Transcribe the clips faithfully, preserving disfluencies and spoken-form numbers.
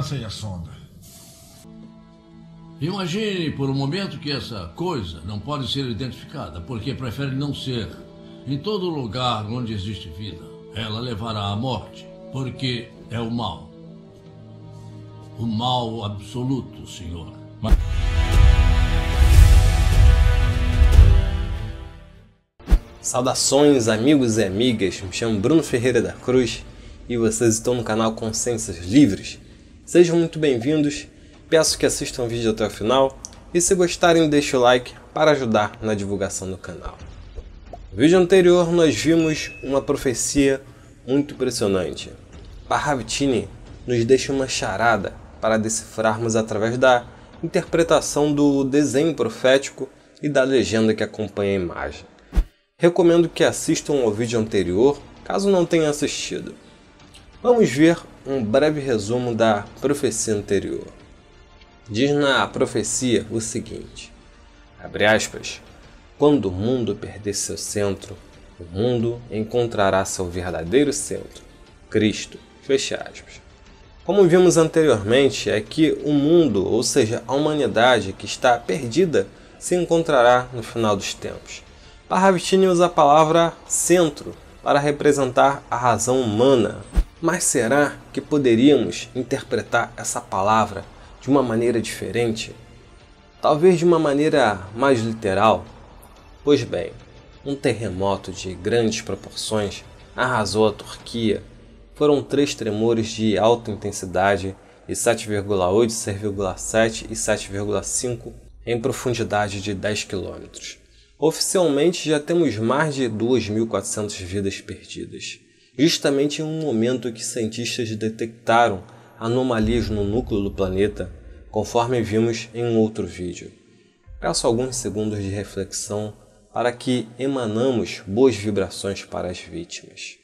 lancem a sonda. Imagine por um momento que essa coisa não pode ser identificada, porque prefere não ser. Em todo lugar onde existe vida, ela levará à morte, porque é o mal. O mal absoluto, senhor. Mas... Saudações, amigos e amigas. Me chamo Bruno Ferreira da Cruz e vocês estão no canal Consciências Livres. Sejam muito bem-vindos. Peço que assistam o vídeo até o final e, se gostarem, deixem o like para ajudar na divulgação do canal. No vídeo anterior nós vimos uma profecia muito impressionante. Parravicini nos deixa uma charada para decifrarmos através da interpretação do desenho profético e da legenda que acompanha a imagem. Recomendo que assistam ao vídeo anterior, caso não tenham assistido. Vamos ver um breve resumo da profecia anterior. Diz na profecia o seguinte, abre aspas, quando o mundo perder seu centro, o mundo encontrará seu verdadeiro centro, Cristo, fecha aspas. Como vimos anteriormente, é que o mundo, ou seja, a humanidade que está perdida, se encontrará no final dos tempos. Parravicini usa a palavra centro para representar a razão humana. Mas será que poderíamos interpretar essa palavra de uma maneira diferente? Talvez de uma maneira mais literal? Pois bem, um terremoto de grandes proporções arrasou a Turquia. Foram três tremores de alta intensidade de sete vírgula oito, seis vírgula sete e sete vírgula cinco em profundidade de dez quilômetros. Oficialmente já temos mais de duas mil e quatrocentas vidas perdidas, justamente em um momento que cientistas detectaram anomalias no núcleo do planeta, conforme vimos em um outro vídeo. Peço alguns segundos de reflexão para que emanamos boas vibrações para as vítimas.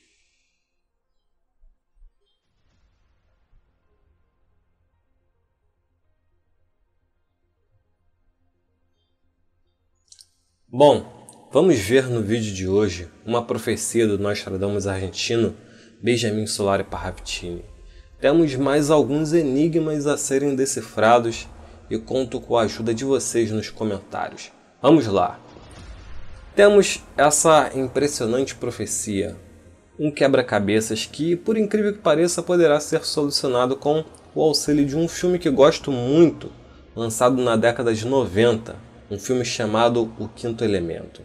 Bom, vamos ver no vídeo de hoje uma profecia do Nostradamus argentino Benjamin Solari Parravicini. Temos mais alguns enigmas a serem decifrados e conto com a ajuda de vocês nos comentários. Vamos lá! Temos essa impressionante profecia, um quebra-cabeças que, por incrível que pareça, poderá ser solucionado com o auxílio de um filme que gosto muito, lançado na década de noventa. Um filme chamado O Quinto Elemento.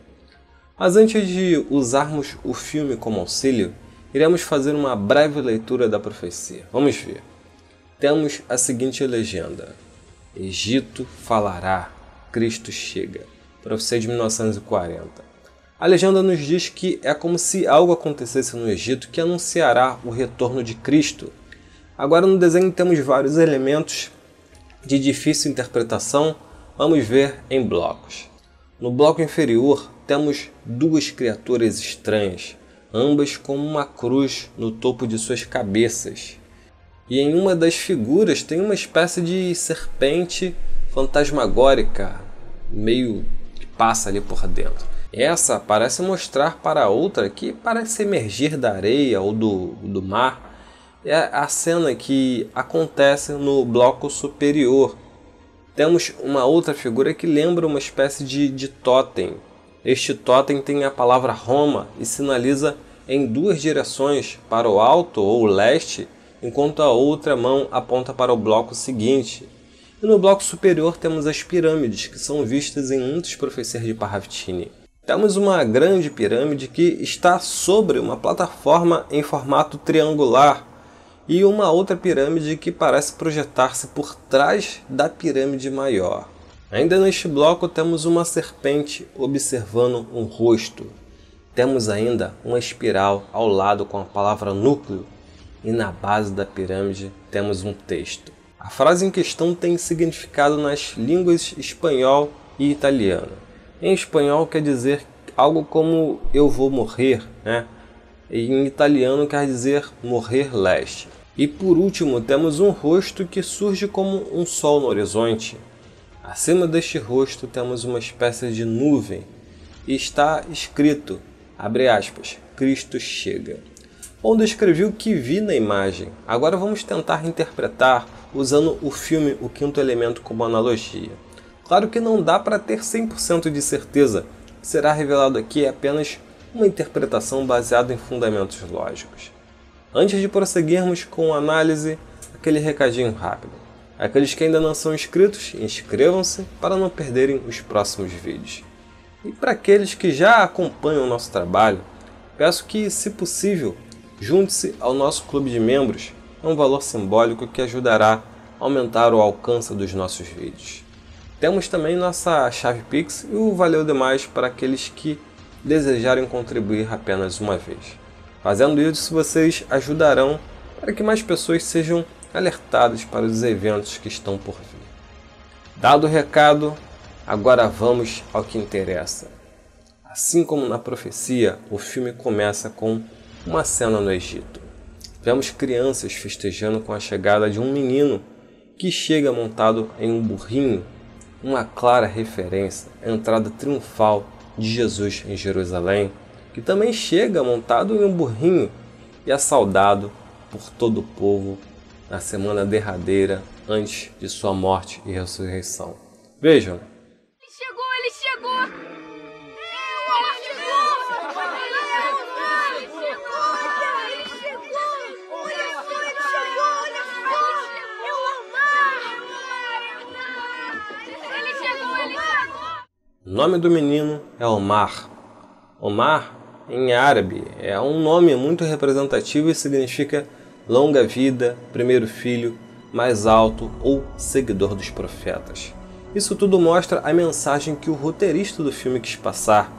Mas antes de usarmos o filme como auxílio, iremos fazer uma breve leitura da profecia. Vamos ver. Temos a seguinte legenda. Egito falará, Cristo chega. Profecia de mil novecentos e quarenta. A legenda nos diz que é como se algo acontecesse no Egito que anunciará o retorno de Cristo. Agora no desenho temos vários elementos de difícil interpretação. Vamos ver em blocos. No bloco inferior temos duas criaturas estranhas, ambas com uma cruz no topo de suas cabeças. E em uma das figuras tem uma espécie de serpente fantasmagórica, meio que passa ali por dentro. Essa parece mostrar para a outra que parece emergir da areia ou do, do mar. É a cena que acontece no bloco superior. Temos uma outra figura que lembra uma espécie de, de tótem. Este tótem tem a palavra Roma e sinaliza em duas direções, para o alto ou o leste, enquanto a outra mão aponta para o bloco seguinte. E no bloco superior temos as pirâmides, que são vistas em muitas profecias de Parravicini. Temos uma grande pirâmide que está sobre uma plataforma em formato triangular, e uma outra pirâmide que parece projetar-se por trás da pirâmide maior. Ainda neste bloco temos uma serpente observando um rosto. Temos ainda uma espiral ao lado com a palavra núcleo e na base da pirâmide temos um texto. A frase em questão tem significado nas línguas espanhol e italiano. Em espanhol quer dizer algo como eu vou morrer, né? Em italiano quer dizer morrer leste. E por último temos um rosto que surge como um sol no horizonte. Acima deste rosto temos uma espécie de nuvem e está escrito, abre aspas, Cristo chega. Bom, descrevi o que vi na imagem, agora vamos tentar interpretar usando o filme O Quinto Elemento como analogia. Claro que não dá para ter cem por cento de certeza, o que será revelado aqui é apenas uma interpretação baseada em fundamentos lógicos. Antes de prosseguirmos com a análise, aquele recadinho rápido. Aqueles que ainda não são inscritos, inscrevam-se para não perderem os próximos vídeos. E para aqueles que já acompanham o nosso trabalho, peço que, se possível, junte-se ao nosso clube de membros, é um valor simbólico que ajudará a aumentar o alcance dos nossos vídeos. Temos também nossa chave Pix e o Valeu Demais para aqueles que desejarem contribuir apenas uma vez. Fazendo isso, vocês ajudarão para que mais pessoas sejam alertadas para os eventos que estão por vir. Dado o recado, agora vamos ao que interessa. Assim como na profecia, o filme começa com uma cena no Egito. Vemos crianças festejando com a chegada de um menino que chega montado em um burrinho, uma clara referência à entrada triunfal de Jesus em Jerusalém, que também chega montado em um burrinho e é saudado por todo o povo na semana derradeira antes de sua morte e ressurreição. Vejam! Ele chegou! Ele chegou! Ele chegou! Ele chegou! Ele chegou! Olha só! Ele chegou! Olha só! É o Omar! Ele chegou! Ele chegou! O nome do menino é Omar. Omar, em árabe, é um nome muito representativo e significa longa vida, primeiro filho, mais alto ou seguidor dos profetas. Isso tudo mostra a mensagem que o roteirista do filme quis passar.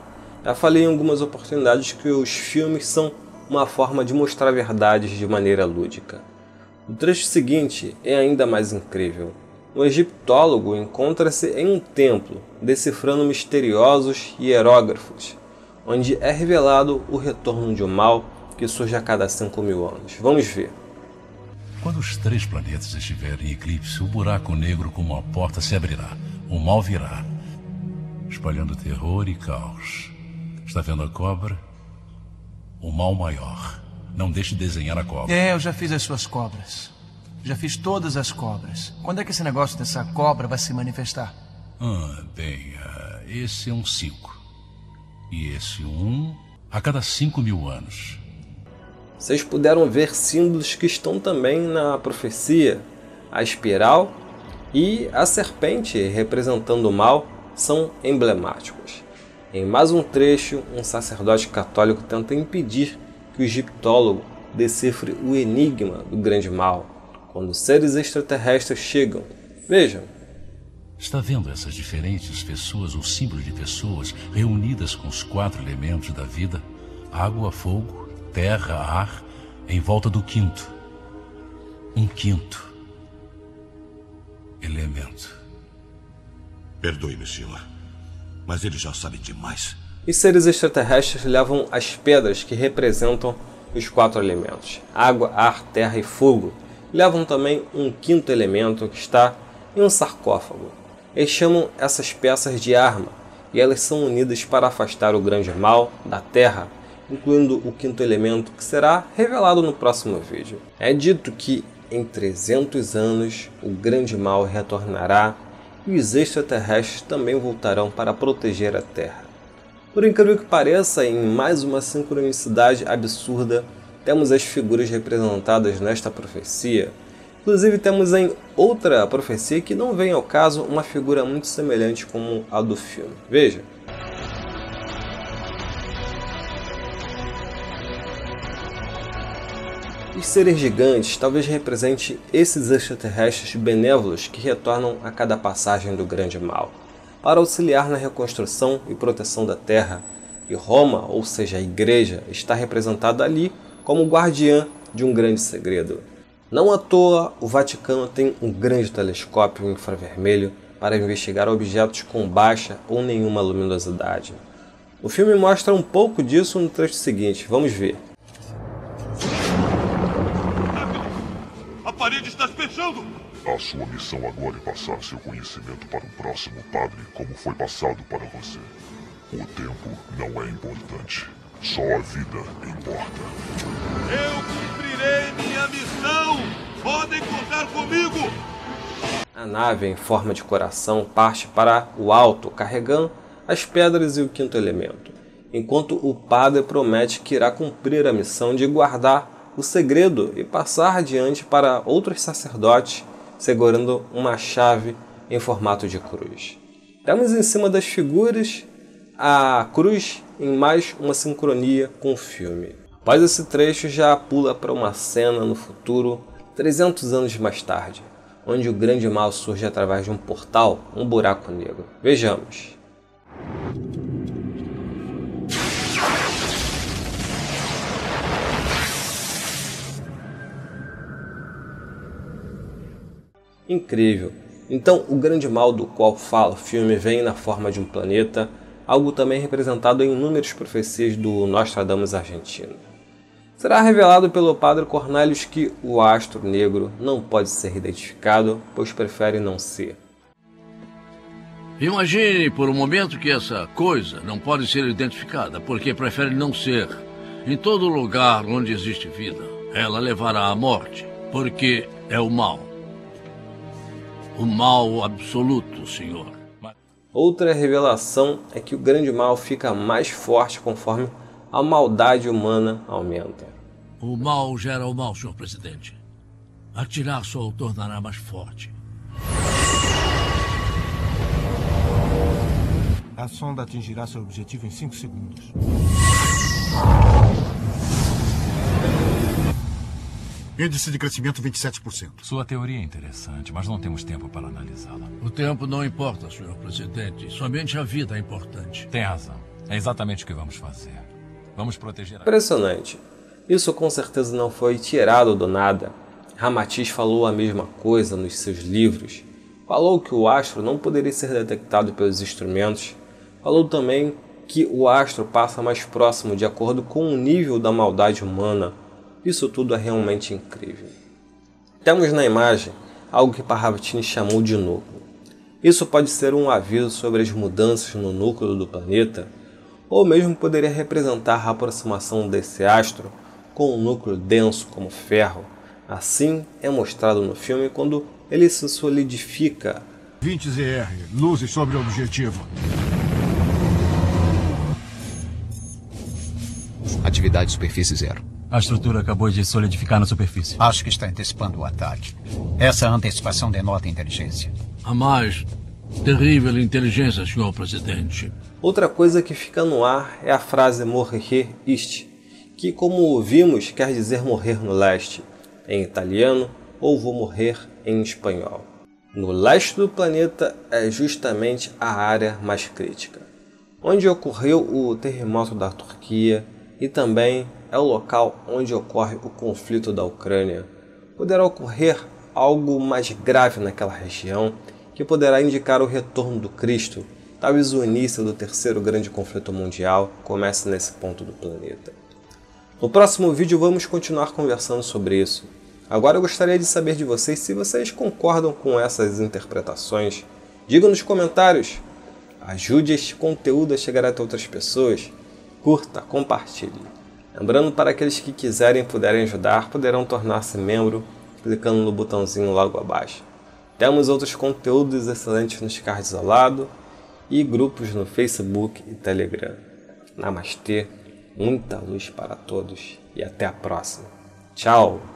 Já falei em algumas oportunidades que os filmes são uma forma de mostrar verdades de maneira lúdica. O trecho seguinte é ainda mais incrível. Um egiptólogo encontra-se em um templo, decifrando misteriosos hierógrafos, onde é revelado o retorno de um mal que surge a cada cinco mil anos. Vamos ver. Quando os três planetas estiverem em eclipse, o buraco negro como uma porta se abrirá. O mal virá, espalhando terror e caos. Está vendo a cobra? O mal maior. Não deixe de desenhar a cobra. É, eu já fiz as suas cobras. Já fiz todas as cobras. Quando é que esse negócio dessa cobra vai se manifestar? Ah, bem, esse é um cinco. E esse um a cada cinco mil anos. Vocês puderam ver símbolos que estão também na profecia. A espiral e a serpente, representando o mal, são emblemáticos. Em mais um trecho, um sacerdote católico tenta impedir que o egiptólogo decifre o enigma do grande mal, quando seres extraterrestres chegam. Vejam! Está vendo essas diferentes pessoas, ou símbolos de pessoas, reunidas com os quatro elementos da vida? Água, fogo, terra, ar, em volta do quinto. Um quinto elemento. Perdoe-me, senhor, mas ele já sabe demais. E seres extraterrestres levam as pedras que representam os quatro elementos. Água, ar, terra e fogo. Levam também um quinto elemento que está em um sarcófago. Eles chamam essas peças de arma, e elas são unidas para afastar o grande mal da Terra, incluindo o quinto elemento que será revelado no próximo vídeo. É dito que em trezentos anos o grande mal retornará e os extraterrestres também voltarão para proteger a Terra. Por incrível que pareça, em mais uma sincronicidade absurda, temos as figuras representadas nesta profecia. Inclusive temos em outra profecia que não vem ao caso uma figura muito semelhante como a do filme. Veja! Os seres gigantes talvez represente esses extraterrestres benévolos que retornam a cada passagem do grande mal, para auxiliar na reconstrução e proteção da Terra, e Roma, ou seja, a Igreja, está representada ali como guardiã de um grande segredo. Não à toa, o Vaticano tem um grande telescópio infravermelho para investigar objetos com baixa ou nenhuma luminosidade. O filme mostra um pouco disso no trecho seguinte, vamos ver. Rápido! A parede está se fechando! A sua missão agora é passar seu conhecimento para o próximo padre, como foi passado para você. O tempo não é importante, só a vida importa. Eu cumprirei minha missão! Podem contar comigo! A nave, em forma de coração, parte para o alto, carregando as pedras e o quinto elemento, enquanto o padre promete que irá cumprir a missão de guardar o segredo e passar adiante para outros sacerdotes, segurando uma chave em formato de cruz. Temos em cima das figuras a cruz em mais uma sincronia com o filme. Após esse trecho, já pula para uma cena no futuro, trezentos anos mais tarde, onde o grande mal surge através de um portal, um buraco negro. Vejamos. Incrível! Então, o grande mal do qual fala o filme vem na forma de um planeta, algo também representado em inúmeras profecias do Nostradamus argentino. Será revelado pelo padre Cornelius que o astro negro não pode ser identificado, pois prefere não ser. Imagine por um momento que essa coisa não pode ser identificada, porque prefere não ser. Em todo lugar onde existe vida, ela levará à morte, porque é o mal. O mal absoluto, senhor. Outra revelação é que o grande mal fica mais forte conforme a maldade humana aumenta. O mal gera o mal, senhor presidente. Atirar só o tornará mais forte. A sonda atingirá seu objetivo em cinco segundos. Índice de crescimento vinte e sete por cento. Sua teoria é interessante, mas não temos tempo para analisá-la. O tempo não importa, senhor presidente. Somente a vida é importante. Tem razão. É exatamente o que vamos fazer. Vamos proteger a... Impressionante. Isso com certeza não foi tirado do nada. Ramatis falou a mesma coisa nos seus livros. Falou que o astro não poderia ser detectado pelos instrumentos. Falou também que o astro passa mais próximo de acordo com o nível da maldade humana. Isso tudo é realmente incrível. Temos na imagem algo que Parravicini chamou de núcleo. Isso pode ser um aviso sobre as mudanças no núcleo do planeta, ou mesmo poderia representar a aproximação desse astro com um núcleo denso como ferro. Assim é mostrado no filme quando ele se solidifica. vinte Z R, luzes sobre o objetivo. Atividade superfície zero. A estrutura acabou de solidificar na superfície. Acho que está antecipando o ataque. Essa antecipação denota inteligência. A mais terrível inteligência, senhor presidente. Outra coisa que fica no ar é a frase morrer ist, que como vimos quer dizer morrer no leste, em italiano, ou vou morrer em espanhol. No leste do planeta é justamente a área mais crítica, onde ocorreu o terremoto da Turquia e também é o local onde ocorre o conflito da Ucrânia. Poderá ocorrer algo mais grave naquela região, que poderá indicar o retorno do Cristo. Talvez o início do terceiro grande conflito mundial comece nesse ponto do planeta. No próximo vídeo vamos continuar conversando sobre isso. Agora eu gostaria de saber de vocês se vocês concordam com essas interpretações. Diga nos comentários. Ajude este conteúdo a chegar até outras pessoas. Curta, compartilhe. Lembrando, para aqueles que quiserem e puderem ajudar, poderão tornar-se membro clicando no botãozinho logo abaixo. Temos outros conteúdos excelentes nos cards ao lado e grupos no Facebook e Telegram. Namastê, muita luz para todos e até a próxima. Tchau!